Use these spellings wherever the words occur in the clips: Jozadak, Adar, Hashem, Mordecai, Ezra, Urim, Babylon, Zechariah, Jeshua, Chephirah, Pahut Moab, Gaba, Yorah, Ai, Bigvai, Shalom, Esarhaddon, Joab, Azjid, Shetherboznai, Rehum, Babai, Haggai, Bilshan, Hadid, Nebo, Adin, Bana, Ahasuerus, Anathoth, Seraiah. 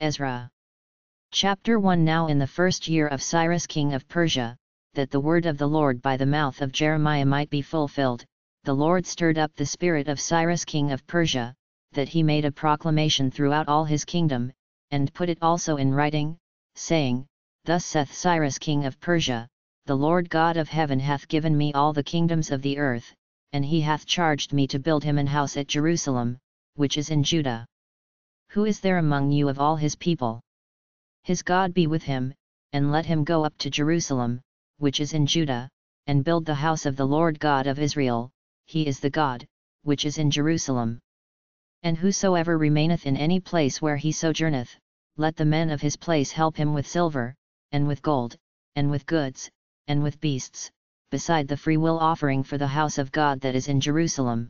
Ezra. Chapter 1. Now in the first year of Cyrus king of Persia, that the word of the Lord by the mouth of Jeremiah might be fulfilled, the Lord stirred up the spirit of Cyrus king of Persia, that he made a proclamation throughout all his kingdom, and put it also in writing, saying, Thus saith Cyrus king of Persia, The Lord God of heaven hath given me all the kingdoms of the earth, and he hath charged me to build him an house at Jerusalem, which is in Judah. Who is there among you of all his people? His God be with him, and let him go up to Jerusalem, which is in Judah, and build the house of the Lord God of Israel, he is the God, which is in Jerusalem. And whosoever remaineth in any place where he sojourneth, let the men of his place help him with silver, and with gold, and with goods, and with beasts, beside the freewill offering for the house of God that is in Jerusalem.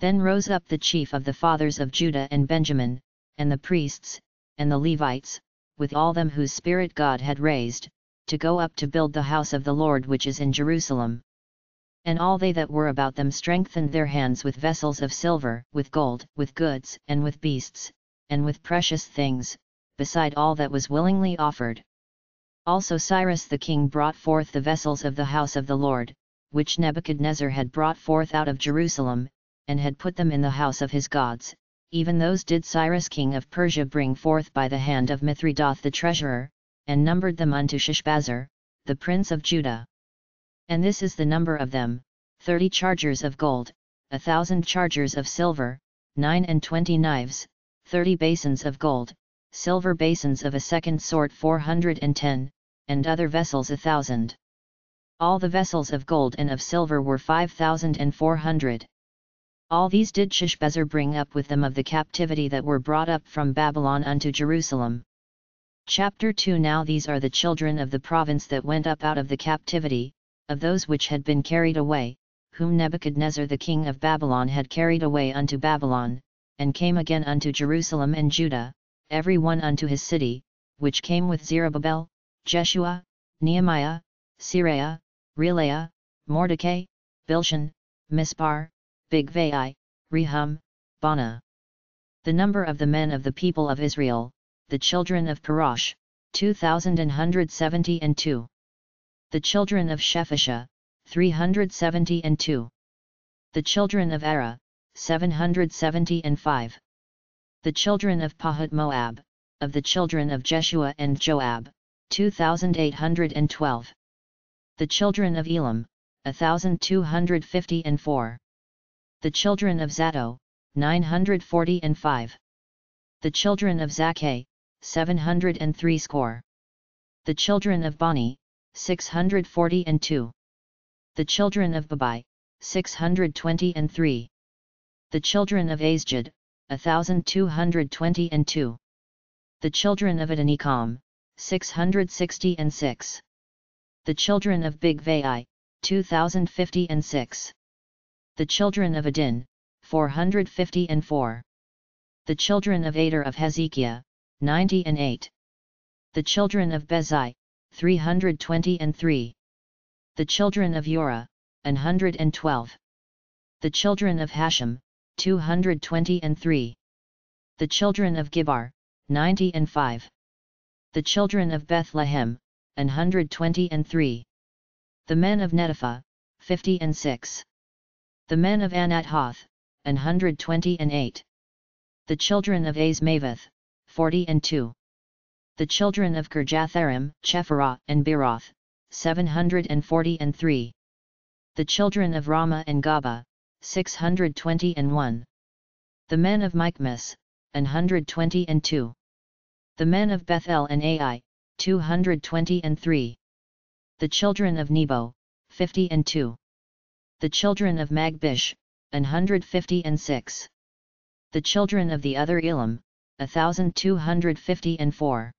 Then rose up the chief of the fathers of Judah and Benjamin, and the priests, and the Levites, with all them whose spirit God had raised, to go up to build the house of the Lord which is in Jerusalem. And all they that were about them strengthened their hands with vessels of silver, with gold, with goods, and with beasts, and with precious things, beside all that was willingly offered. Also Cyrus the king brought forth the vessels of the house of the Lord, which Nebuchadnezzar had brought forth out of Jerusalem, and had put them in the house of his gods. Even those did Cyrus king of Persia bring forth by the hand of Mithridath the treasurer, and numbered them unto Sheshbazzar, the prince of Judah. And this is the number of them, 30 chargers of gold, 1,000 chargers of silver, 29 knives, 30 basins of gold, silver basins of a second sort 410, and other vessels 1,000. All the vessels of gold and of silver were 5,400. All these did Sheshbazzar bring up with them of the captivity that were brought up from Babylon unto Jerusalem. Chapter 2. Now these are the children of the province that went up out of the captivity, of those which had been carried away, whom Nebuchadnezzar the king of Babylon had carried away unto Babylon, and came again unto Jerusalem and Judah, every one unto his city, which came with Zerubbabel, Jeshua, Nehemiah, Seraiah, Reelaiah, Mordecai, Bilshan, Mispar, Bigvai, Rehum, Bana. The number of the men of the people of Israel, the children of Parash, 2,172. The children of Shephashah, 372. The children of Arah, 775. The children of Pahut Moab, of the children of Jeshua and Joab, 2,812. The children of Elam, 1,254. The children of Zato, 945. The children of Zakai, 760. The children of Bani, 642. The children of Babai, 623. The children of Azjid, 1,222. The children of Adin, 666. The children of Bigvai, 2,056. The children of Adin, 454. The children of Adar of Hezekiah, 98. The children of Bezai, 323. The children of Yorah, 112. The children of Hashem, 223. The children of Gibar, 95. The children of Bethlehem, 123. The men of Netophah, 56. The men of Anathoth, 128. The children of Azmaveth, 42. The children of Kirjatharim, Chephirah and Beeroth, 743. The children of Ramah and Gaba, 621. The men of Mikmas, 122. The men of Bethel and Ai, 223. The children of Nebo, 52. The children of Magbish, 156. The children of the other Elam, 1,254.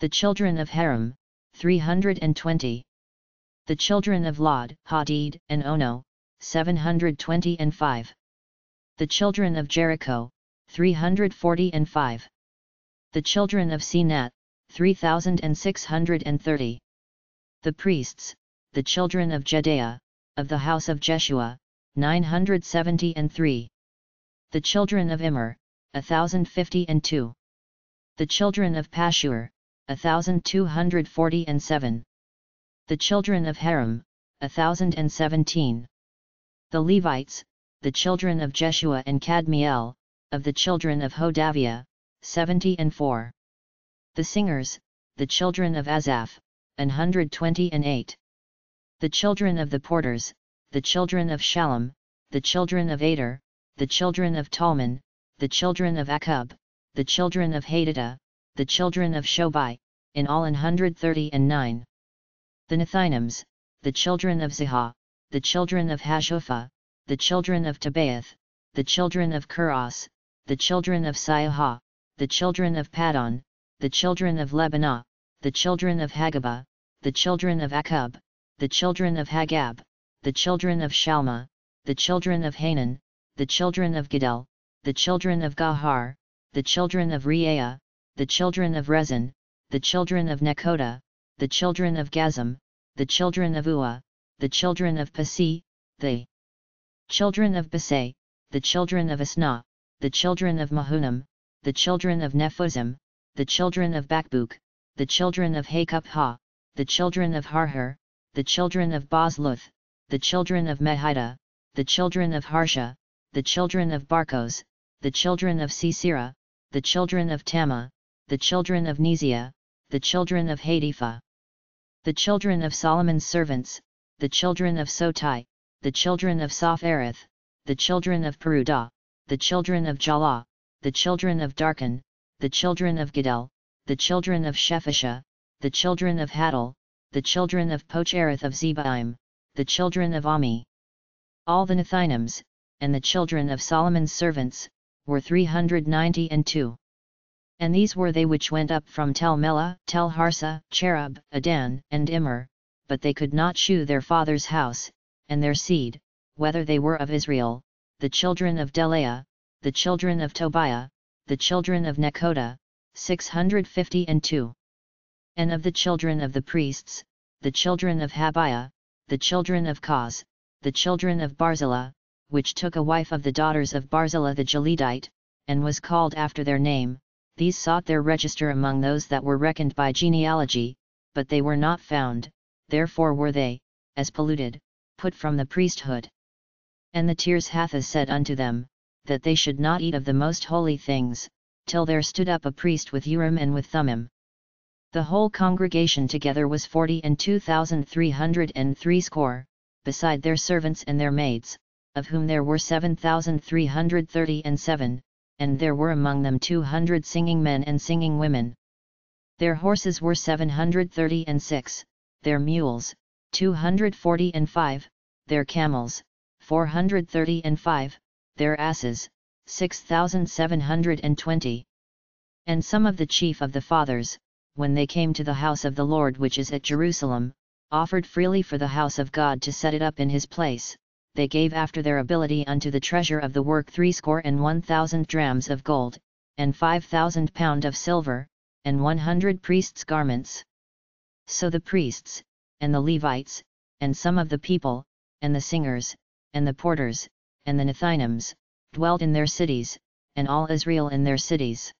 The children of Harim, 320. The children of Lod, Hadid, and Ono, 725. The children of Jericho, 345. The children of Senat, 3,630. The priests, the children of Jediah, of the house of Jeshua, 973. The children of Immer, 1,052. the children of Pashur, 1,247. The children of Harim, 1,017. The Levites, the children of Jeshua and Kadmiel, of the children of Hodaviah, 74. The singers, the children of Asaph, 128. The children of the porters, the children of Shalom, the children of Adar, the children of Talmon, the children of Akub, the children of Hadadah, the children of Shobai, in all 139. The Nethinims, the children of Zihah, the children of Hashufah, the children of Tabaoth, the children of Kuros, the children of Siahah, the children of Padon, the children of Lebanah, the children of Hagabah, the children of Akub, the children of Hagab, the children of Shalma, the children of Hanan, the children of Gedel, the children of Gahar, the children of Reaiah, the children of Rezin, the children of Nekoda, the children of Gazam, the children of Ua, the children of Pasi, the children of Basai, the children of Asna, the children of Mahunam, the children of Nephuzim, the children of Bakbuk, the children of Hakupha, the children of Harher, the children of Bosluth, the children of Mehida, the children of Harsha, the children of Barkos, the children of Sisera, the children of Tama, the children of Neziah, the children of Hadifah. The children of Solomon's servants, the children of Sotai, the children of Sophereth, the children of Perudah, the children of Jalah, the children of Darkan, the children of Gedel, the children of Shephashah, the children of Hadal, the children of Pochereth of Zebaim, the children of Ami. All the Nethinims, and the children of Solomon's servants, were 392. And these were they which went up from Tel Mela, Tel Harsa, Cherub, Adan, and Immer, but they could not shew their father's house, and their seed, whether they were of Israel, the children of Delaiah, the children of Tobiah, the children of Nekoda, 652. And of the children of the priests, the children of Habiah, the children of Kaz, the children of Barzillah, which took a wife of the daughters of Barzillah the Gileadite, and was called after their name, these sought their register among those that were reckoned by genealogy, but they were not found, therefore were they, as polluted, put from the priesthood. And the Tirshatha said unto them, that they should not eat of the most holy things, till there stood up a priest with Urim and with Thummim. The whole congregation together was 42,363 score, beside their servants and their maids, of whom there were 7,337, and there were among them 200 singing men and singing women. Their horses were 736, their mules, 245, their camels, 435, their asses, 6,720. And some of the chief of the fathers, when they came to the house of the Lord which is at Jerusalem, offered freely for the house of God to set it up in his place, they gave after their ability unto the treasure of the work 3,100 drams of gold, and 5,000 pound of silver, and 100 priests' garments. So the priests, and the Levites, and some of the people, and the singers, and the porters, and the Nethinims, dwelt in their cities, and all Israel in their cities.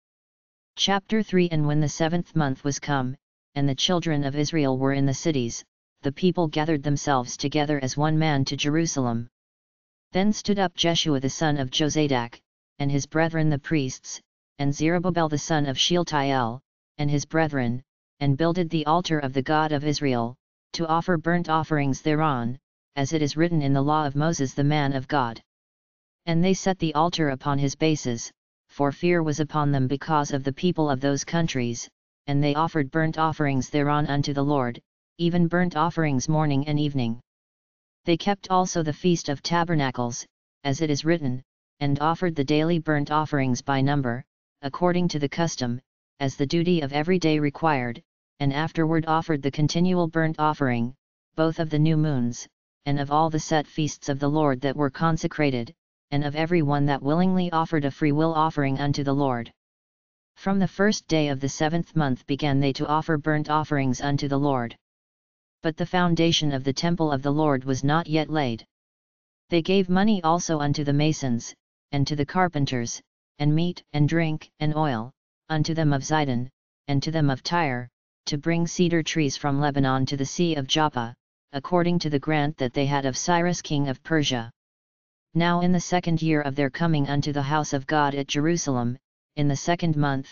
Chapter 3. And when the 7th month was come, and the children of Israel were in the cities, the people gathered themselves together as one man to Jerusalem. Then stood up Jeshua the son of Jozadak, and his brethren the priests, and Zerubbabel the son of Shealtiel, and his brethren, and builded the altar of the God of Israel, to offer burnt offerings thereon, as it is written in the law of Moses the man of God. And they set the altar upon his bases, for fear was upon them because of the people of those countries, and they offered burnt offerings thereon unto the Lord, even burnt offerings morning and evening. They kept also the feast of tabernacles, as it is written, and offered the daily burnt offerings by number, according to the custom, as the duty of every day required, and afterward offered the continual burnt offering, both of the new moons, and of all the set feasts of the Lord that were consecrated, and of every one that willingly offered a freewill offering unto the Lord. From the first day of the 7th month began they to offer burnt offerings unto the Lord. But the foundation of the temple of the Lord was not yet laid. They gave money also unto the masons, and to the carpenters, and meat and drink and oil, unto them of Zidon, and to them of Tyre, to bring cedar trees from Lebanon to the sea of Joppa, according to the grant that they had of Cyrus king of Persia. Now in the second year of their coming unto the house of God at Jerusalem, in the second month,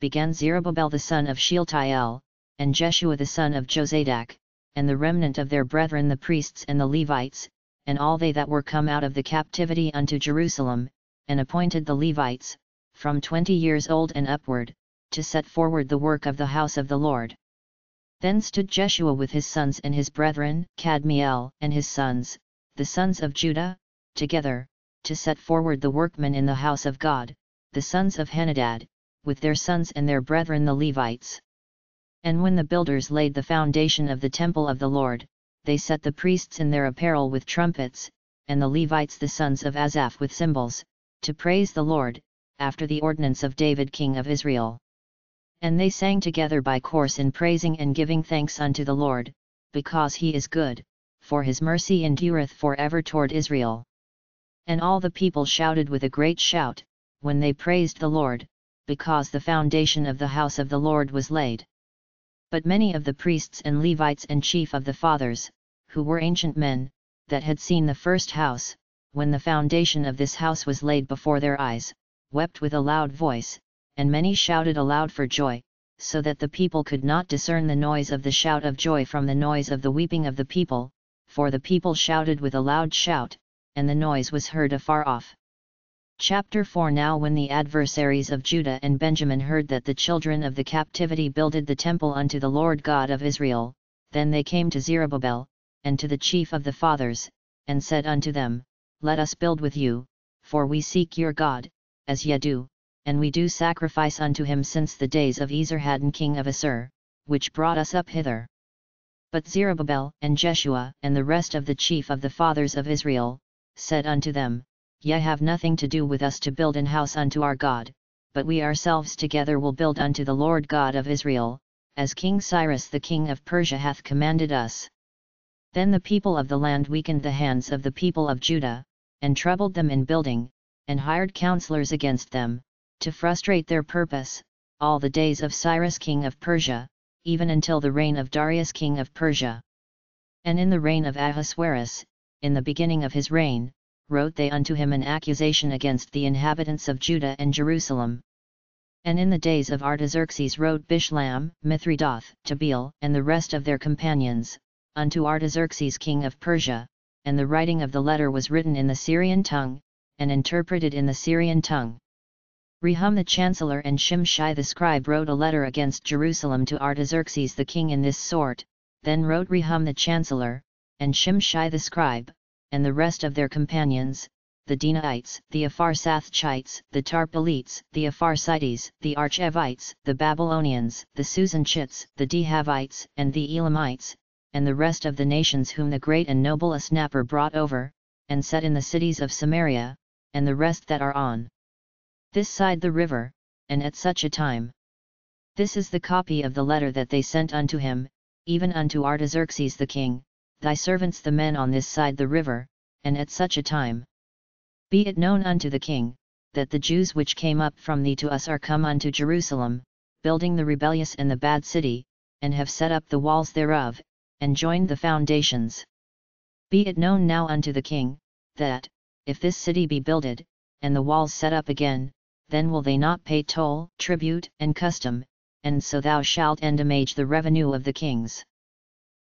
began Zerubbabel the son of Shealtiel, and Jeshua the son of Jozadak, and the remnant of their brethren the priests and the Levites, and all they that were come out of the captivity unto Jerusalem, and appointed the Levites, from 20 years old and upward, to set forward the work of the house of the Lord. Then stood Jeshua with his sons and his brethren, Kadmiel and his sons, the sons of Judah, together, to set forward the workmen in the house of God, the sons of Henadad, with their sons and their brethren the Levites. And when the builders laid the foundation of the temple of the Lord, they set the priests in their apparel with trumpets, and the Levites the sons of Asaph with cymbals, to praise the Lord, after the ordinance of David king of Israel. And they sang together by course in praising and giving thanks unto the Lord, because he is good, for his mercy endureth for ever toward Israel. And all the people shouted with a great shout, when they praised the Lord, because the foundation of the house of the Lord was laid. But many of the priests and Levites and chief of the fathers, who were ancient men, that had seen the first house, when the foundation of this house was laid before their eyes, wept with a loud voice, and many shouted aloud for joy, so that the people could not discern the noise of the shout of joy from the noise of the weeping of the people, for the people shouted with a loud shout, and the noise was heard afar off. Chapter 4. Now when the adversaries of Judah and Benjamin heard that the children of the captivity builded the temple unto the Lord God of Israel, then they came to Zerubbabel, and to the chief of the fathers, and said unto them, Let us build with you, for we seek your God, as ye do, and we do sacrifice unto him since the days of Esarhaddon king of Assur, which brought us up hither. But Zerubbabel and Jeshua and the rest of the chief of the fathers of Israel, said unto them, Ye have nothing to do with us to build an house unto our God, but we ourselves together will build unto the Lord God of Israel, as King Cyrus the king of Persia hath commanded us. Then the people of the land weakened the hands of the people of Judah, and troubled them in building, and hired counselors against them, to frustrate their purpose, all the days of Cyrus king of Persia, even until the reign of Darius king of Persia. And in the reign of Ahasuerus, in the beginning of his reign, wrote they unto him an accusation against the inhabitants of Judah and Jerusalem. And in the days of Artaxerxes wrote Bishlam, Mithridath, Tabeel, and the rest of their companions, unto Artaxerxes king of Persia, and the writing of the letter was written in the Syrian tongue, and interpreted in the Syrian tongue. Rehum the chancellor and Shimshai the scribe wrote a letter against Jerusalem to Artaxerxes the king in this sort. Then wrote Rehum the chancellor, and Shimshai the scribe, and the rest of their companions, the Dinaites, the Apharsathites, the Tarpalites, the Apharsites, the Archevites, the Babylonians, the Susanchites, the Dehavites, and the Elamites, and the rest of the nations whom the great and noble Asnapper brought over, and set in the cities of Samaria, and the rest that are on this side the river, and at such a time. This is the copy of the letter that they sent unto him, even unto Artaxerxes the king, Thy servants the men on this side the river, and at such a time. Be it known unto the king, that the Jews which came up from thee to us are come unto Jerusalem, building the rebellious and the bad city, and have set up the walls thereof, and joined the foundations. Be it known now unto the king, that, if this city be builded, and the walls set up again, then will they not pay toll, tribute, and custom, and so thou shalt endomage the revenue of the kings.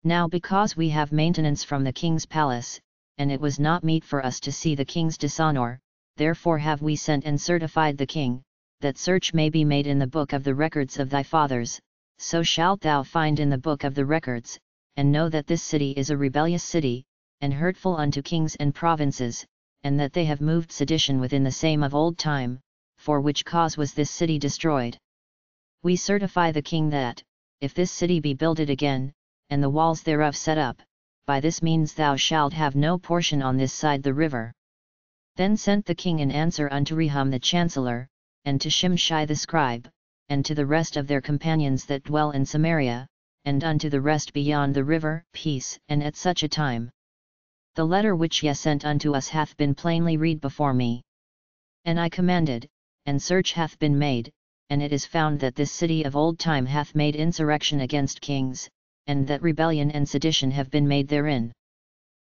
Now because we have maintenance from the king's palace, and it was not meet for us to see the king's dishonor, therefore have we sent and certified the king, that search may be made in the book of the records of thy fathers, so shalt thou find in the book of the records, and know that this city is a rebellious city, and hurtful unto kings and provinces, and that they have moved sedition within the same of old time, for which cause was this city destroyed. We certify the king that, if this city be builded again, and the walls thereof set up, by this means thou shalt have no portion on this side the river. Then sent the king an answer unto Rehum the chancellor, and to Shimshai the scribe, and to the rest of their companions that dwell in Samaria, and unto the rest beyond the river, peace, and at such a time. The letter which ye sent unto us hath been plainly read before me. And I commanded, and search hath been made, and it is found that this city of old time hath made insurrection against kings, and that rebellion and sedition have been made therein.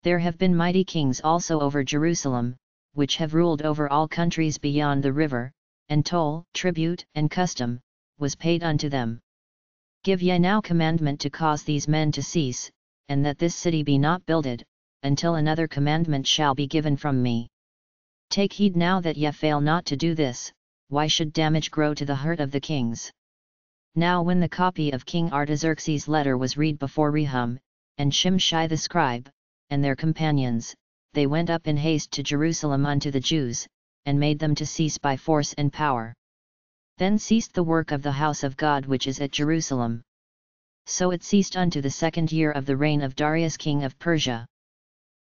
There have been mighty kings also over Jerusalem, which have ruled over all countries beyond the river, and toll, tribute, and custom, was paid unto them. Give ye now commandment to cause these men to cease, and that this city be not builded, until another commandment shall be given from me. Take heed now that ye fail not to do this, why should damage grow to the hurt of the kings? Now when the copy of King Artaxerxes' letter was read before Rehum, and Shimshai the scribe, and their companions, they went up in haste to Jerusalem unto the Jews, and made them to cease by force and power. Then ceased the work of the house of God which is at Jerusalem. So it ceased unto the second year of the reign of Darius king of Persia.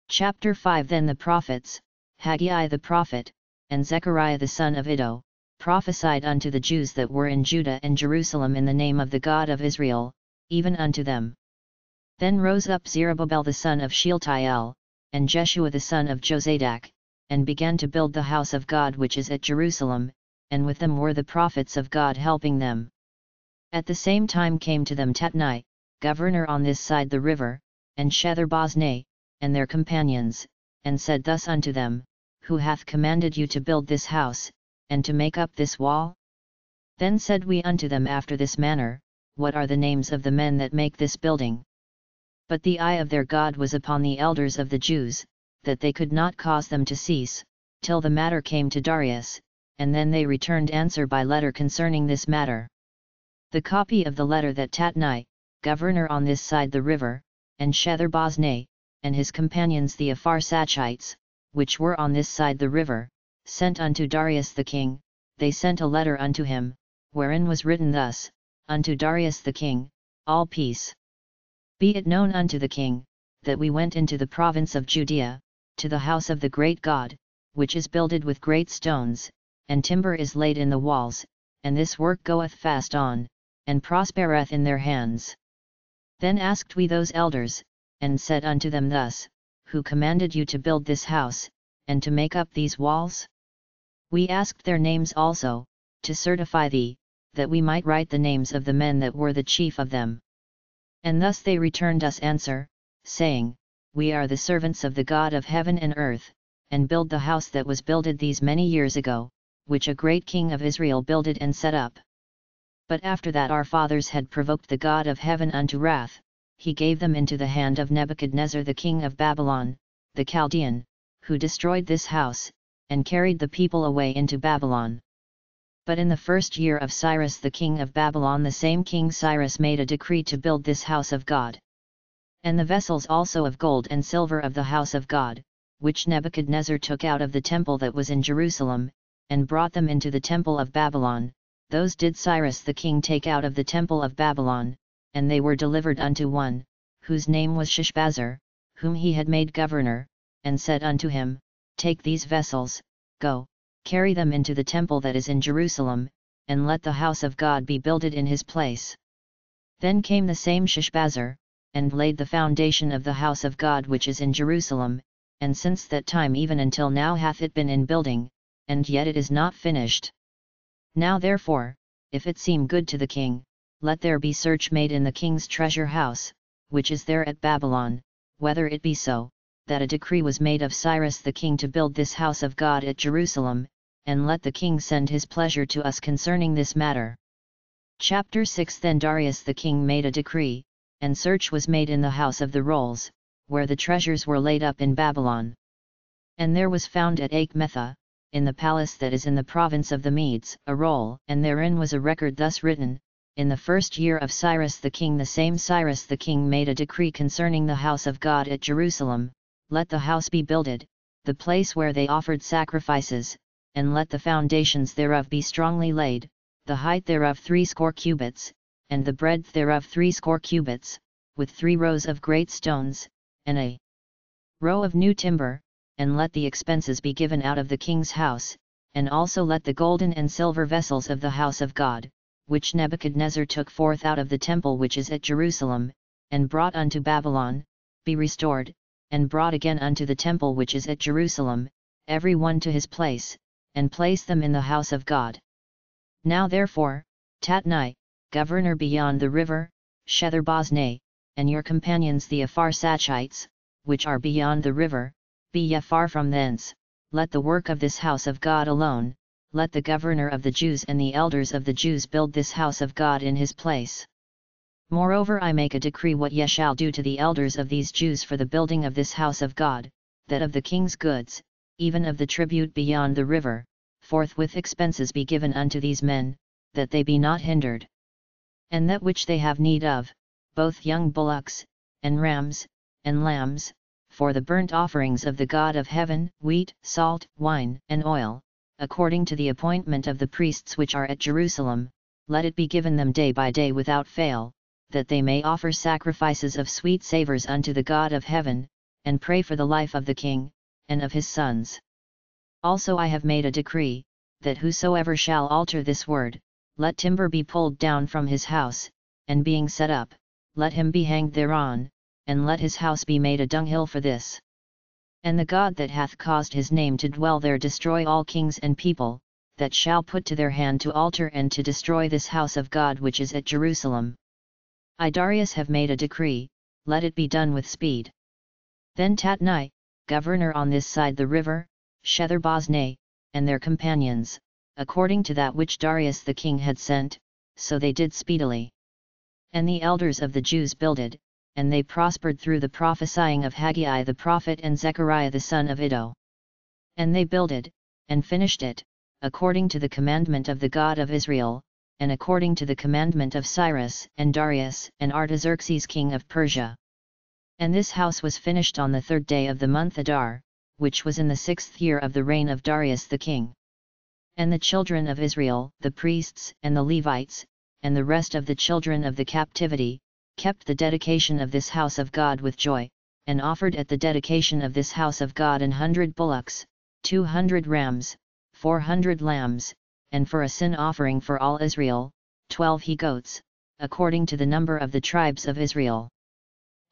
Chapter 5. Then the prophets, Haggai the prophet, and Zechariah the son of Iddo, prophesied unto the Jews that were in Judah and Jerusalem in the name of the God of Israel, even unto them. Then rose up Zerubbabel the son of Shealtiel, and Jeshua the son of Jozadak, and began to build the house of God which is at Jerusalem, and with them were the prophets of God helping them. At the same time came to them Tatnai, governor on this side the river, and Shetharboznai, and their companions, and said thus unto them, Who hath commanded you to build this house, and to make up this wall? Then said we unto them after this manner, What are the names of the men that make this building? But the eye of their God was upon the elders of the Jews, that they could not cause them to cease, till the matter came to Darius, and then they returned answer by letter concerning this matter. The copy of the letter that Tatnai, governor on this side the river, and Shetharboznai, and his companions the Apharsachites, which were on this side the river, sent unto Darius the king, they sent a letter unto him, wherein was written thus, Unto Darius the king, all peace. Be it known unto the king, that we went into the province of Judea, to the house of the great God, which is builded with great stones, and timber is laid in the walls, and this work goeth fast on, and prospereth in their hands. Then asked we those elders, and said unto them thus, Who commanded you to build this house, and to make up these walls? We asked their names also, to certify thee, that we might write the names of the men that were the chief of them. And thus they returned us answer, saying, We are the servants of the God of heaven and earth, and build the house that was builded these many years ago, which a great king of Israel builded and set up. But after that our fathers had provoked the God of heaven unto wrath, he gave them into the hand of Nebuchadnezzar the king of Babylon, the Chaldean, who destroyed this house, and carried the people away into Babylon. But in the first year of Cyrus the king of Babylon the same king Cyrus made a decree to build this house of God. And the vessels also of gold and silver of the house of God, which Nebuchadnezzar took out of the temple that was in Jerusalem, and brought them into the temple of Babylon, those did Cyrus the king take out of the temple of Babylon, and they were delivered unto one, whose name was Sheshbazzar, whom he had made governor, and said unto him, Take these vessels, go, carry them into the temple that is in Jerusalem, and let the house of God be builded in his place. Then came the same Sheshbazzar, and laid the foundation of the house of God which is in Jerusalem, and since that time even until now hath it been in building, and yet it is not finished. Now therefore, if it seem good to the king, let there be search made in the king's treasure house, which is there at Babylon, whether it be so, that a decree was made of Cyrus the king to build this house of God at Jerusalem, and let the king send his pleasure to us concerning this matter. Chapter 6. Then Darius the king made a decree, and search was made in the house of the rolls, where the treasures were laid up in Babylon. And there was found at Achmetha, in the palace that is in the province of the Medes, a roll, and therein was a record thus written, In the first year of Cyrus the king the same Cyrus the king made a decree concerning the house of God at Jerusalem, let the house be builded, the place where they offered sacrifices, and let the foundations thereof be strongly laid, the height thereof 70 cubits, and the breadth thereof 70 cubits, with 3 rows of great stones, and a row of new timber, and let the expenses be given out of the king's house, and also let the golden and silver vessels of the house of God, which Nebuchadnezzar took forth out of the temple which is at Jerusalem, and brought unto Babylon, be restored, and brought again unto the temple which is at Jerusalem, every one to his place, and place them in the house of God. Now therefore, Tatnai, governor beyond the river, Shetherboznai, and your companions the Apharsachites, which are beyond the river, be ye far from thence, let the work of this house of God alone, let the governor of the Jews and the elders of the Jews build this house of God in his place. Moreover I make a decree what ye shall do to the elders of these Jews for the building of this house of God, that of the king's goods, even of the tribute beyond the river, forthwith expenses be given unto these men, that they be not hindered. And that which they have need of, both young bullocks, and rams, and lambs, for the burnt offerings of the God of heaven, wheat, salt, wine, and oil, according to the appointment of the priests which are at Jerusalem, let it be given them day by day without fail, that they may offer sacrifices of sweet savours unto the God of heaven, and pray for the life of the king, and of his sons. Also I have made a decree, that whosoever shall alter this word, let timber be pulled down from his house, and being set up, let him be hanged thereon, and let his house be made a dunghill for this. And the God that hath caused his name to dwell there destroy all kings and people, that shall put to their hand to alter and to destroy this house of God which is at Jerusalem. I Darius have made a decree, let it be done with speed. Then Tatnai, governor on this side the river, Shetherboznai, and their companions, according to that which Darius the king had sent, so they did speedily. And the elders of the Jews builded, and they prospered through the prophesying of Haggai the prophet and Zechariah the son of Iddo. And they builded, and finished it, according to the commandment of the God of Israel, and according to the commandment of Cyrus and Darius and Artaxerxes king of Persia. And this house was finished on the 3rd day of the month Adar, which was in the 6th year of the reign of Darius the king. And the children of Israel, the priests and the Levites, and the rest of the children of the captivity, kept the dedication of this house of God with joy, and offered at the dedication of this house of God 100 bullocks, 200 rams, 400 lambs, and for a sin offering for all Israel, 12 he-goats, according to the number of the tribes of Israel.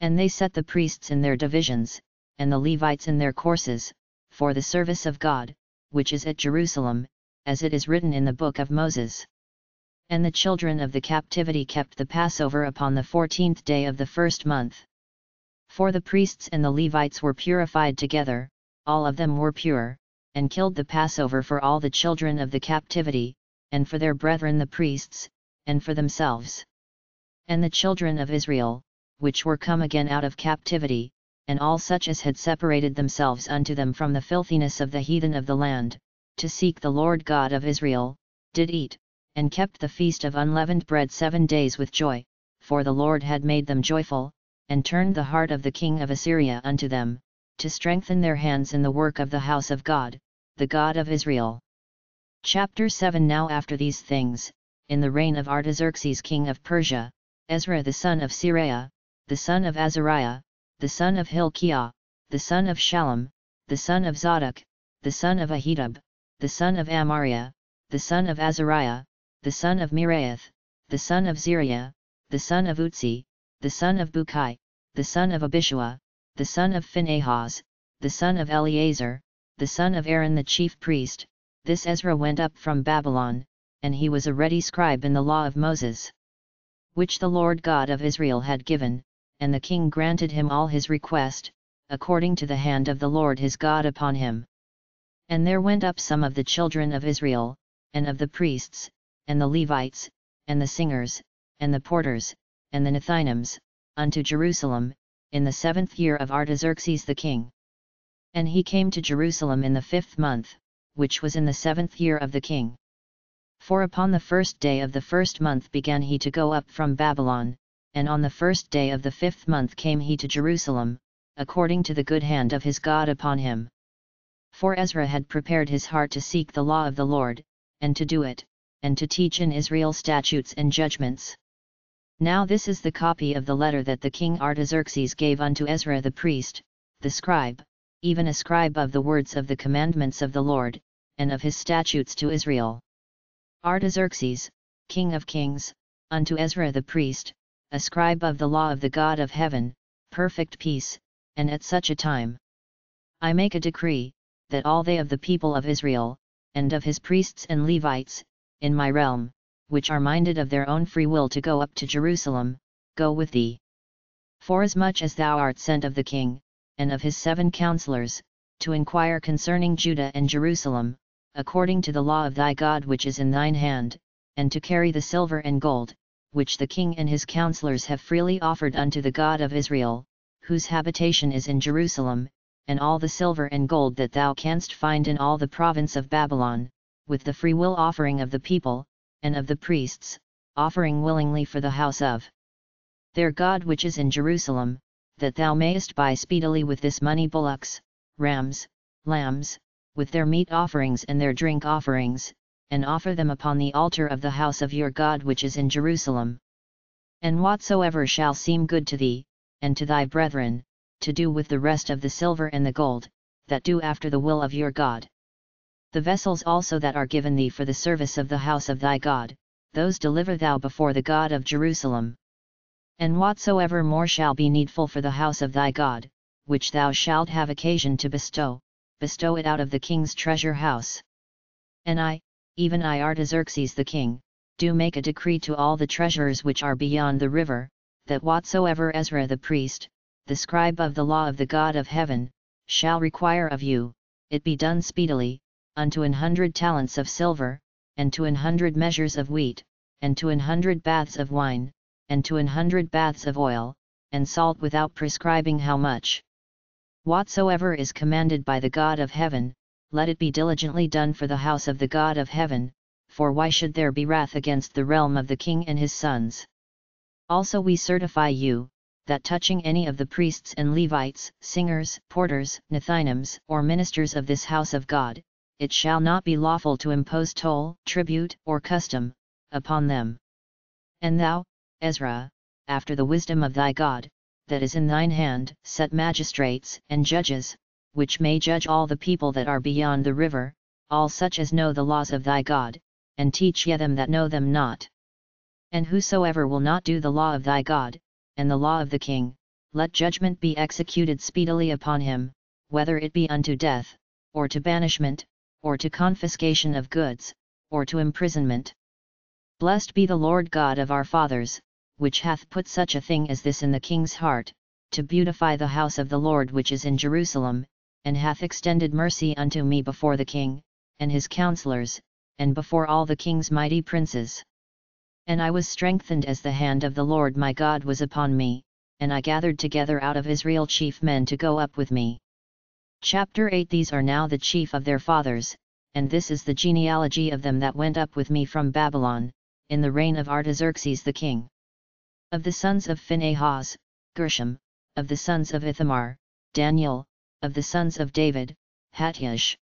And they set the priests in their divisions, and the Levites in their courses, for the service of God, which is at Jerusalem, as it is written in the book of Moses. And the children of the captivity kept the Passover upon the 14th day of the 1st month. For the priests and the Levites were purified together, all of them were pure, and killed the Passover for all the children of the captivity, and for their brethren the priests, and for themselves. And the children of Israel, which were come again out of captivity, and all such as had separated themselves unto them from the filthiness of the heathen of the land, to seek the Lord God of Israel, did eat, and kept the feast of unleavened bread 7 days with joy, for the Lord had made them joyful, and turned the heart of the king of Assyria unto them, to strengthen their hands in the work of the house of God, the God of Israel. Chapter 7. Now after these things, in the reign of Artaxerxes king of Persia, Ezra the son of Seraiah, the son of Azariah, the son of Hilkiah, the son of Shallum, the son of Zadok, the son of Ahitub, the son of Amariah, the son of Azariah, the son of Meraith, the son of Zeriah, the son of Utsi, the son of Bukai, the son of Abishua, the son of Phinehas, the son of Eleazar, the son of Aaron the chief priest, this Ezra went up from Babylon, and he was a ready scribe in the law of Moses, which the Lord God of Israel had given, and the king granted him all his request, according to the hand of the Lord his God upon him. And there went up some of the children of Israel, and of the priests, and the Levites, and the singers, and the porters, and the Nethinims, unto Jerusalem, in the 7th year of Artaxerxes the king. And he came to Jerusalem in the 5th month, which was in the 7th year of the king. For upon the 1st day of the 1st month began he to go up from Babylon, and on the 1st day of the 5th month came he to Jerusalem, according to the good hand of his God upon him. For Ezra had prepared his heart to seek the law of the Lord, and to do it, and to teach in Israel statutes and judgments. Now this is the copy of the letter that the king Artaxerxes gave unto Ezra the priest, the scribe, even a scribe of the words of the commandments of the Lord, and of his statutes to Israel. Artaxerxes, king of kings, unto Ezra the priest, a scribe of the law of the God of heaven, perfect peace, and at such a time. I make a decree, that all they of the people of Israel, and of his priests and Levites, in my realm, which are minded of their own free will to go up to Jerusalem, go with thee. Forasmuch as thou art sent of the king, and of his 7 counselors, to inquire concerning Judah and Jerusalem, according to the law of thy God which is in thine hand, and to carry the silver and gold, which the king and his counselors have freely offered unto the God of Israel, whose habitation is in Jerusalem, and all the silver and gold that thou canst find in all the province of Babylon, with the freewill offering of the people, and of the priests, offering willingly for the house of their God which is in Jerusalem, that thou mayest buy speedily with this money bullocks, rams, lambs, with their meat offerings and their drink offerings, and offer them upon the altar of the house of your God which is in Jerusalem. And whatsoever shall seem good to thee, and to thy brethren, to do with the rest of the silver and the gold, that do after the will of your God. The vessels also that are given thee for the service of the house of thy God, those deliver thou before the God of Jerusalem. And whatsoever more shall be needful for the house of thy God, which thou shalt have occasion to bestow, bestow it out of the king's treasure house. And I, even I Artaxerxes the king, do make a decree to all the treasurers which are beyond the river, that whatsoever Ezra the priest, the scribe of the law of the God of heaven, shall require of you, it be done speedily, unto 100 talents of silver, and to 100 measures of wheat, and to 100 baths of wine, and to 100 baths of oil, and salt without prescribing how much. Whatsoever is commanded by the God of heaven, let it be diligently done for the house of the God of heaven, for why should there be wrath against the realm of the king and his sons? Also we certify you, that touching any of the priests and Levites, singers, porters, Nethinims, or ministers of this house of God, it shall not be lawful to impose toll, tribute, or custom, upon them. And thou, Ezra, after the wisdom of thy God, that is in thine hand, set magistrates and judges, which may judge all the people that are beyond the river, all such as know the laws of thy God, and teach ye them that know them not. And whosoever will not do the law of thy God, and the law of the king, let judgment be executed speedily upon him, whether it be unto death, or to banishment, or to confiscation of goods, or to imprisonment. Blessed be the Lord God of our fathers, which hath put such a thing as this in the king's heart, to beautify the house of the Lord which is in Jerusalem, and hath extended mercy unto me before the king, and his counselors, and before all the king's mighty princes. And I was strengthened as the hand of the Lord my God was upon me, and I gathered together out of Israel chief men to go up with me. Chapter 8. These are now the chief of their fathers, and this is the genealogy of them that went up with me from Babylon, in the reign of Artaxerxes the king. Of the sons of Phinehas, Gershom; of the sons of Ithamar, Daniel; of the sons of David, Hattush;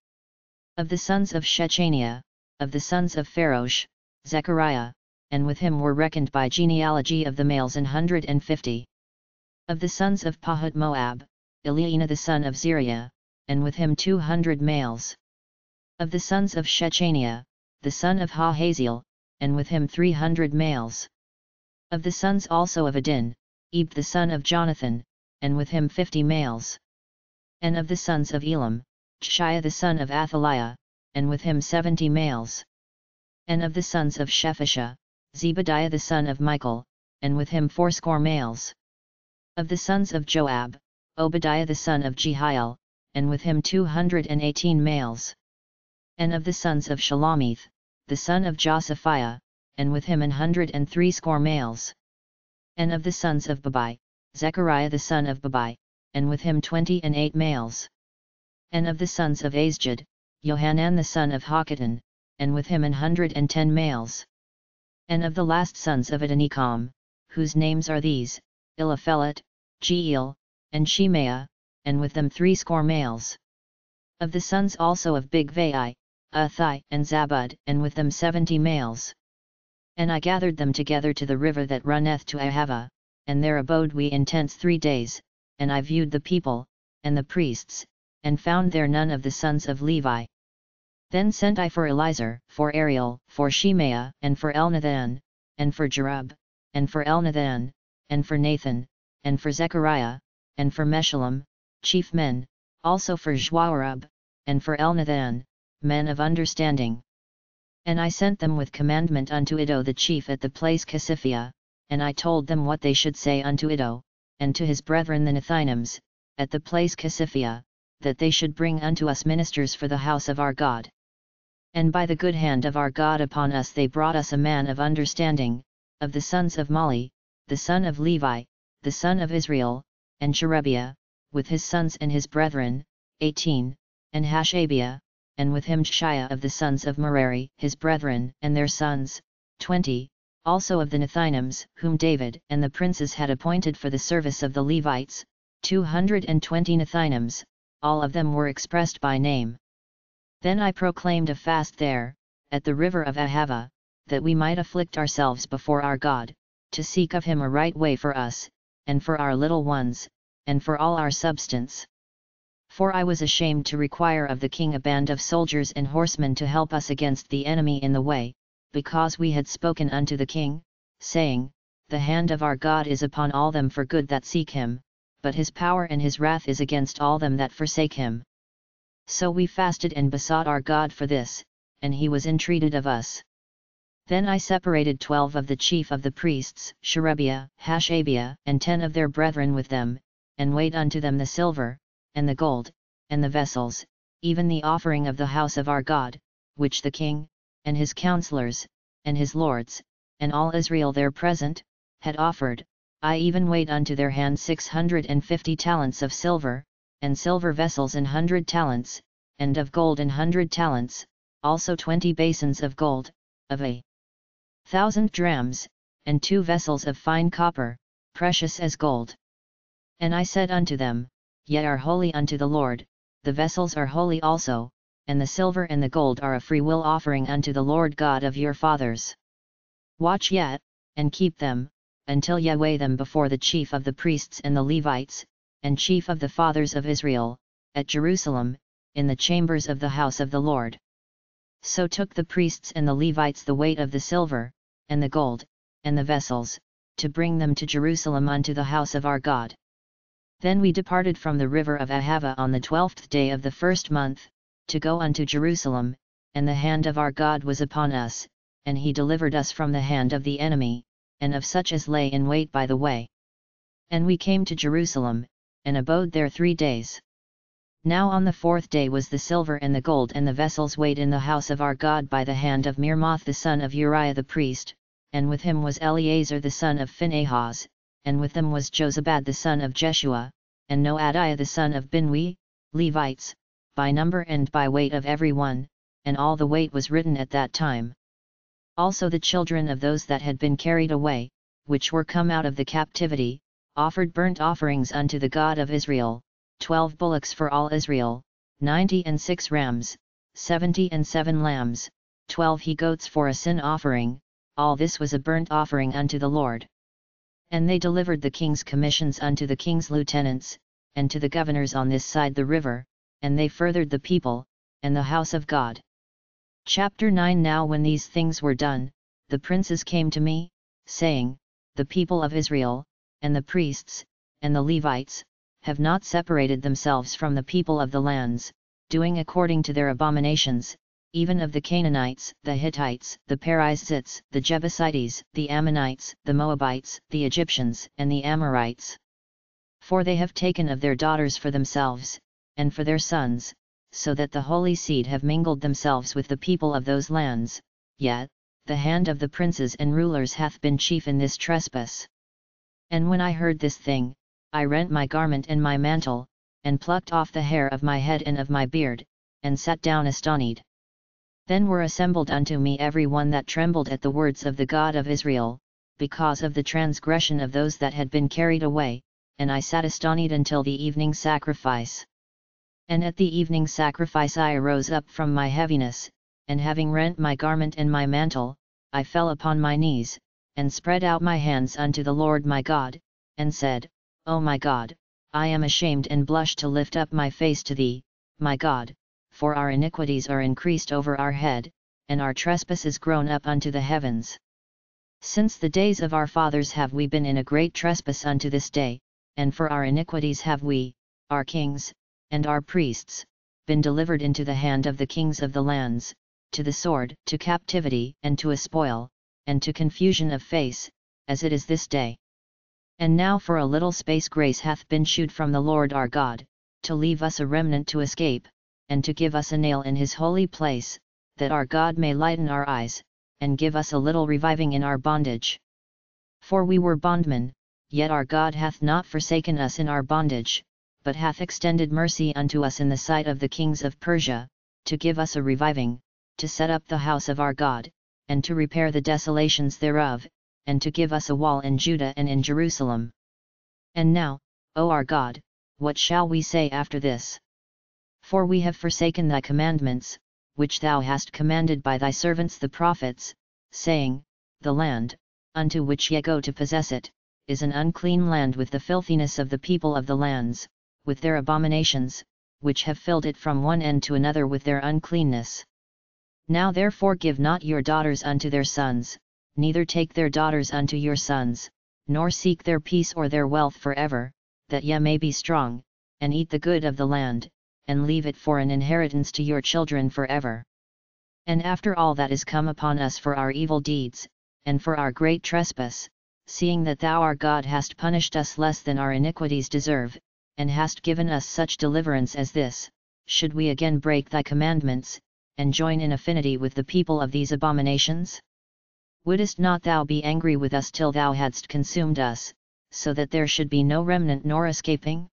of the sons of Shechaniah; of the sons of Pharosh, Zechariah, and with him were reckoned by genealogy of the males 150. Of the sons of Pahut Moab, Eliana the son of Seraiah, and with him 200 males. Of the sons of Shechaniah, the son of Hahaziel, and with him 300 males. Of the sons also of Adin, Eb the son of Jonathan, and with him 50 males. And of the sons of Elam, Jeshiah the son of Athaliah, and with him 70 males. And of the sons of Shephashah, Zebadiah the son of Michael, and with him 4 males. Of the sons of Joab, Obadiah the son of Jehiel, and with him 218 males. And of the sons of Shalamith, the son of Josaphiah, and with him 163 males. And of the sons of Babai, Zechariah the son of Babai, and with him 28 males. And of the sons of Azjid, Johanan the son of Hakatan, and with him 110 males. And of the last sons of Adonikam, whose names are these, Eliphelet, Jeiel, and Shemaiah, and with them 3 males. Of the sons also of Bigvai, Uthai and Zabud, and with them 70 males. And I gathered them together to the river that runneth to Ahava, and there abode we in tents 3 days, and I viewed the people, and the priests, and found there none of the sons of Levi. Then sent I for Elizur, for Ariel, for Shemaiah, and for Elnathan, and for Jerub, and for Elnathan, and for Nathan, and for Zechariah, and for Meshullam, chief men, also for Joarib, and for Elnathan, men of understanding. And I sent them with commandment unto Iddo the chief at the place Cassiphia, and I told them what they should say unto Iddo, and to his brethren the Nethinims, at the place Cassiphia, that they should bring unto us ministers for the house of our God. And by the good hand of our God upon us they brought us a man of understanding, of the sons of Mali, the son of Levi, the son of Israel, and Sherebiah, with his sons and his brethren, 18, and Hashabiah, and with him Jeshiah of the sons of Merari, his brethren, and their sons, 20, also of the Nethinims, whom David and the princes had appointed for the service of the Levites, 220 Nethinims, all of them were expressed by name. Then I proclaimed a fast there, at the river of Ahava, that we might afflict ourselves before our God, to seek of him a right way for us, and for our little ones, and for all our substance. For I was ashamed to require of the king a band of soldiers and horsemen to help us against the enemy in the way, because we had spoken unto the king, saying, The hand of our God is upon all them for good that seek him, but his power and his wrath is against all them that forsake him. So we fasted and besought our God for this, and he was entreated of us. Then I separated 12 of the chief of the priests, Sherebiah, Hashabiah, and 10 of their brethren with them, and weighed unto them the silver, and the gold, and the vessels, even the offering of the house of our God, which the king, and his counselors, and his lords, and all Israel there present, had offered. I even weighed unto their hand 650 talents of silver, and silver vessels an 100 talents, and of gold an 100 talents, also 20 basins of gold, of 1,000 drams, and 2 vessels of fine copper, precious as gold. And I said unto them, Ye are holy unto the Lord, the vessels are holy also, and the silver and the gold are a freewill offering unto the Lord God of your fathers. Watch yet, and keep them, until ye weigh them before the chief of the priests and the Levites, and chief of the fathers of Israel, at Jerusalem, in the chambers of the house of the Lord. So took the priests and the Levites the weight of the silver, and the gold, and the vessels, to bring them to Jerusalem unto the house of our God. Then we departed from the river of Ahava on the 12th day of the first month, to go unto Jerusalem, and the hand of our God was upon us, and he delivered us from the hand of the enemy, and of such as lay in wait by the way. And we came to Jerusalem, and abode there 3 days. Now on the 4th day was the silver and the gold and the vessels weighed in the house of our God by the hand of Meremoth the son of Uriah the priest, and with him was Eleazar the son of Phinehas, and with them was Josabad the son of Jeshua, and Noadiah the son of Binui, Levites, by number and by weight of every one, and all the weight was written at that time. Also the children of those that had been carried away, which were come out of the captivity, offered burnt offerings unto the God of Israel, 12 bullocks for all Israel, 96 rams, 77 lambs, 12 he goats for a sin offering, all this was a burnt offering unto the Lord. And they delivered the king's commissions unto the king's lieutenants, and to the governors on this side the river, and they furthered the people, and the house of God. Chapter 9. Now when these things were done, the princes came to me, saying, The people of Israel, and the priests, and the Levites, have not separated themselves from the people of the lands, doing according to their abominations, even of the Canaanites, the Hittites, the Perizzites, the Jebusites, the Ammonites, the Moabites, the Egyptians, and the Amorites. For they have taken of their daughters for themselves, and for their sons, so that the holy seed have mingled themselves with the people of those lands, yet, the hand of the princes and rulers hath been chief in this trespass. And when I heard this thing, I rent my garment and my mantle, and plucked off the hair of my head and of my beard, and sat down astonied. Then were assembled unto me every one that trembled at the words of the God of Israel, because of the transgression of those that had been carried away, and I sat astonied until the evening sacrifice. And at the evening sacrifice I arose up from my heaviness, and having rent my garment and my mantle, I fell upon my knees, and spread out my hands unto the Lord my God, and said, O my God, I am ashamed and blush to lift up my face to thee, my God. For our iniquities are increased over our head, and our trespasses grown up unto the heavens. Since the days of our fathers have we been in a great trespass unto this day, and for our iniquities have we, our kings, and our priests, been delivered into the hand of the kings of the lands, to the sword, to captivity, and to a spoil, and to confusion of face, as it is this day. And now for a little space grace hath been shewed from the Lord our God, to leave us a remnant to escape, and to give us a nail in his holy place, that our God may lighten our eyes, and give us a little reviving in our bondage. For we were bondmen, yet our God hath not forsaken us in our bondage, but hath extended mercy unto us in the sight of the kings of Persia, to give us a reviving, to set up the house of our God, and to repair the desolations thereof, and to give us a wall in Judah and in Jerusalem. And now, O our God, what shall we say after this? For we have forsaken thy commandments, which thou hast commanded by thy servants the prophets, saying, The land, unto which ye go to possess it, is an unclean land with the filthiness of the people of the lands, with their abominations, which have filled it from one end to another with their uncleanness. Now therefore give not your daughters unto their sons, neither take their daughters unto your sons, nor seek their peace or their wealth forever, that ye may be strong, and eat the good of the land, and leave it for an inheritance to your children forever. And after all that is come upon us for our evil deeds, and for our great trespass, seeing that thou our God hast punished us less than our iniquities deserve, and hast given us such deliverance as this, should we again break thy commandments, and join in affinity with the people of these abominations? Wouldest not thou be angry with us till thou hadst consumed us, so that there should be no remnant nor escaping?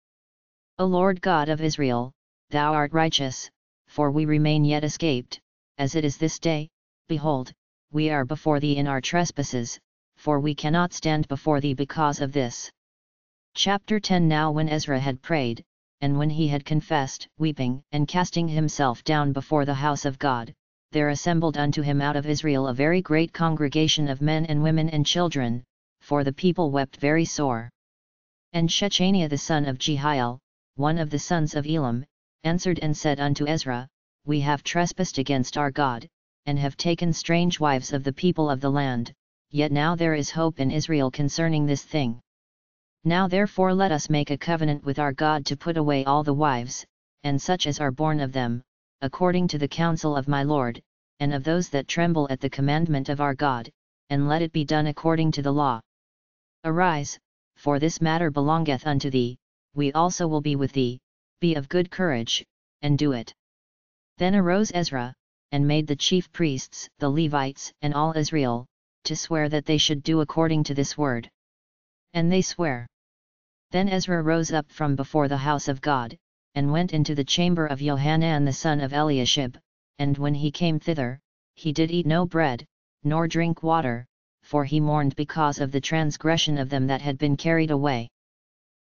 O Lord God of Israel, thou art righteous, for we remain yet escaped, as it is this day. Behold, we are before thee in our trespasses, for we cannot stand before thee because of this. Chapter 10. Now when Ezra had prayed, and when he had confessed, weeping, and casting himself down before the house of God, there assembled unto him out of Israel a very great congregation of men and women and children, for the people wept very sore. And Shechaniah the son of Jehiel, one of the sons of Elam, answered and said unto Ezra, We have trespassed against our God, and have taken strange wives of the people of the land, yet now there is hope in Israel concerning this thing. Now therefore let us make a covenant with our God to put away all the wives, and such as are born of them, according to the counsel of my Lord, and of those that tremble at the commandment of our God, and let it be done according to the law. Arise, for this matter belongeth unto thee, we also will be with thee. Be of good courage, and do it. Then arose Ezra, and made the chief priests, the Levites, and all Israel, to swear that they should do according to this word. And they sware. Then Ezra rose up from before the house of God, and went into the chamber of Johanan the son of Eliashib, and when he came thither, he did eat no bread, nor drink water, for he mourned because of the transgression of them that had been carried away.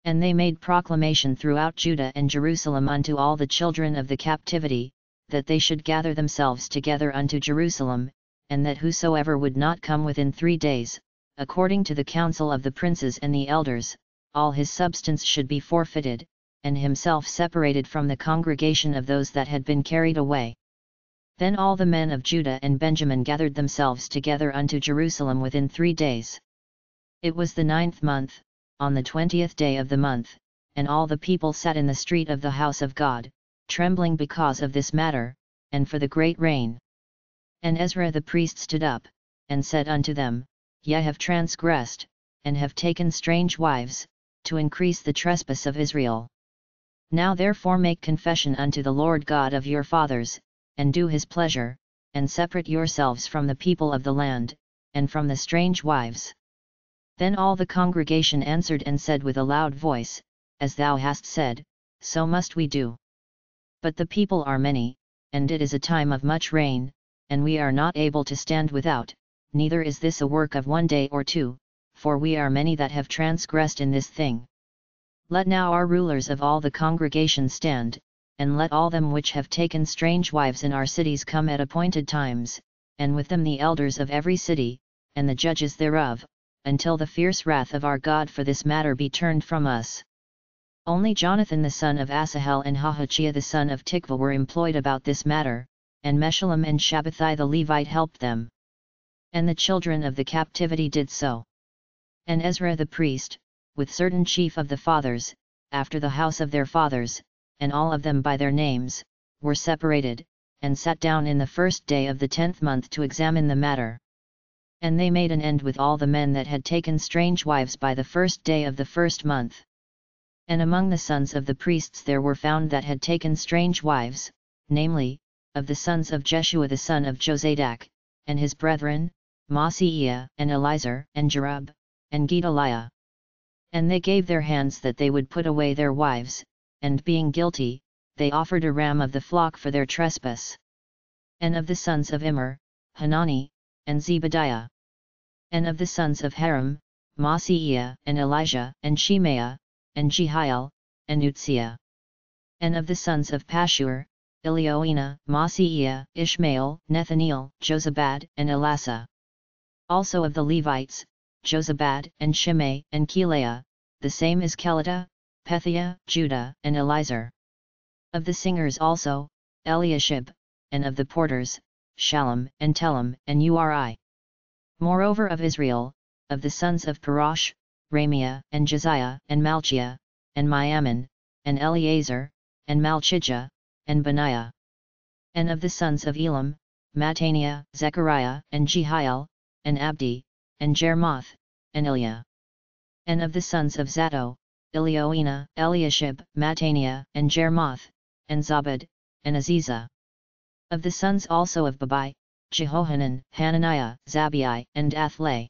And they made proclamation throughout Judah and Jerusalem unto all the children of the captivity, that they should gather themselves together unto Jerusalem, and that whosoever would not come within 3 days, according to the counsel of the princes and the elders, all his substance should be forfeited, and himself separated from the congregation of those that had been carried away. Then all the men of Judah and Benjamin gathered themselves together unto Jerusalem within 3 days. It was the 9th month, on the 20th day of the month, and all the people sat in the street of the house of God, trembling because of this matter, and for the great rain. And Ezra the priest stood up, and said unto them, Ye have transgressed, and have taken strange wives, to increase the trespass of Israel. Now therefore make confession unto the Lord God of your fathers, and do his pleasure, and separate yourselves from the people of the land, and from the strange wives. Then all the congregation answered and said with a loud voice, As thou hast said, so must we do. But the people are many, and it is a time of much rain, and we are not able to stand without, neither is this a work of 1 day or 2, for we are many that have transgressed in this thing. Let now our rulers of all the congregation stand, and let all them which have taken strange wives in our cities come at appointed times, and with them the elders of every city, and the judges thereof, until the fierce wrath of our God for this matter be turned from us. Only Jonathan the son of Asahel and Hahachiah the son of Tikva were employed about this matter, and Meshullam and Shabbathai the Levite helped them. And the children of the captivity did so. And Ezra the priest, with certain chief of the fathers, after the house of their fathers, and all of them by their names, were separated, and sat down in the first day of the 10th month to examine the matter. And they made an end with all the men that had taken strange wives by the first day of the 1st month. And among the sons of the priests there were found that had taken strange wives, namely, of the sons of Jeshua the son of Jozadak, and his brethren, Maaseiah, and Eliezer, and Jerub, and Gedaliah. And they gave their hands that they would put away their wives, and being guilty, they offered a ram of the flock for their trespass. And of the sons of Immer, Hanani, and Zebadiah. And of the sons of Harim, Maaseiah, and Elijah, and Shemaiah, and Jehiel, and Uzziah. And of the sons of Pashur, Elioenah, Maaseiah, Ishmael, Nethaneel, Jozabad, and Elasa. Also of the Levites, Jozabad, and Shimei, and Keleah, the same as Kelida, Pethiah, Judah, and Eliezer. Of the singers also, Eliashib, and of the porters, Shalom, and Telem, and Uri. Moreover of Israel, of the sons of Parash, Ramiah, and Josiah, and Malchiah, and Miamin, and Eleazar, and Malchijah, and Baniah. And of the sons of Elam, Mattaniah, Zechariah, and Jehiel, and Abdi, and Jermoth, and Eliah. And of the sons of Zatto, Elioenah, Eliashib, Mattaniah, and Jermoth, and Zabad, and Azizah. Of the sons also of Babai, Jehohanan, Hananiah, Zabai, and Athlai.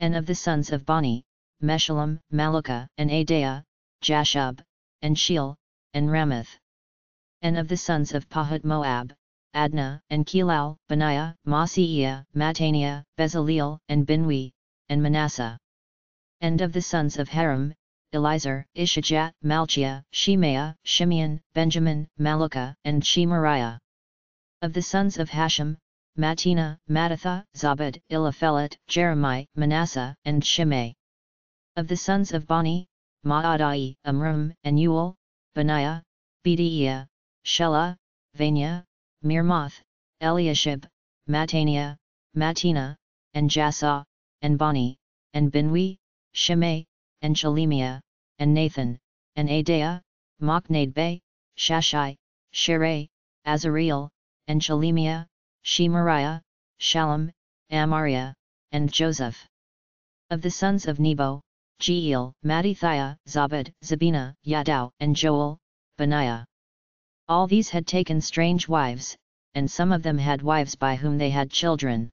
And of the sons of Bani, Meshullam, Malukah, and Adaiah, Jashub, and Sheel, and Ramath. And of the sons of Pahut Moab, Adnah, and Kelal, Benaiah, Maaseiah, Mattaniah, Bezaleel, and Binwi, and Manasseh. And of the sons of Harim, Eliezer, Ishijat, Malchiah, Shemaiah, Shimeon, Benjamin, Malukah, and Shemariah. Of the sons of Hashem, Mattinah, Mattatha, Zabad, Eliphelet, Jeremai, Manasseh, and Shimei. Of the sons of Bani, Maadai, Amram, and Uel, Benaiah, Bediah, Shelah, Vania, Mirmoth, Eliashib, Mattaniah, Mattinah, and Jassah, and Bani, and Binwi, Shimei, and Shelemiah, and Nathan, and Adaiah, Mochnadbei, Shashai, Sherei, Azareel, and Shelemiah, Shemariah, Shalom, Amariah, and Joseph. Of the sons of Nebo, Jeiel, Mattithiah, Zabad, Zabina, Yadau, and Joel, Benaiah. All these had taken strange wives, and some of them had wives by whom they had children.